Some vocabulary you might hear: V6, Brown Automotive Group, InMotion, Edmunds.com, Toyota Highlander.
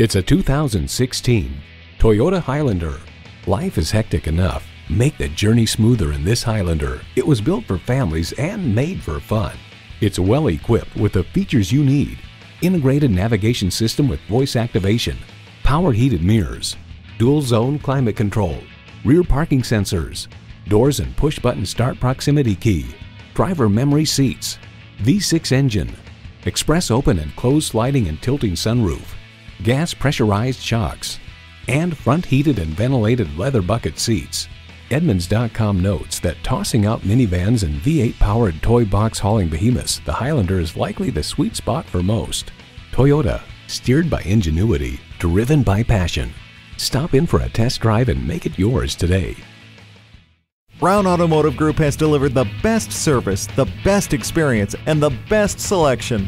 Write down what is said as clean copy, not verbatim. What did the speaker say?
It's a 2016 Toyota Highlander. Life is hectic enough. Make the journey smoother in this Highlander. It was built for families and made for fun. It's well equipped with the features you need. Integrated navigation system with voice activation, power heated mirrors, dual zone climate control, rear parking sensors, doors and push button start proximity key, driver memory seats, V6 engine, express open and closed sliding and tilting sunroof, gas pressurized shocks, and front heated and ventilated leather bucket seats. Edmunds.com notes that tossing out minivans and V8-powered toy box hauling behemoths, the Highlander is likely the sweet spot for most. Toyota, steered by ingenuity, driven by passion. Stop in for a test drive and make it yours today. Brown Automotive Group has delivered the best service, the best experience, and the best selection.